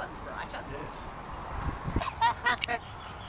one's brighter. Yes.